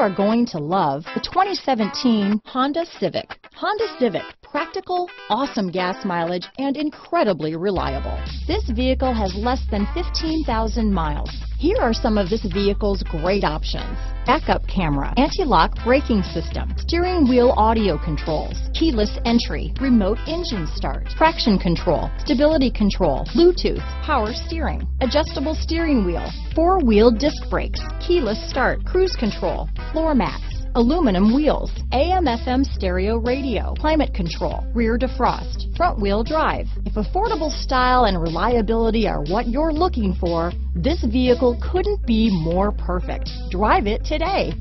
are going to love the 2017 Honda Civic. Honda Civic, practical, awesome gas mileage, and incredibly reliable. This vehicle has less than 15,000 miles. Here are some of this vehicle's great options: backup camera, anti-lock braking system, steering wheel audio controls, keyless entry, remote engine start, traction control, stability control, Bluetooth, power steering, adjustable steering wheel, four-wheel disc brakes, keyless start, cruise control, floor mats, aluminum wheels, AM/FM stereo radio, climate control, rear defrost, front-wheel drive. If affordable style and reliability are what you're looking for, this vehicle couldn't be more perfect. Drive it today.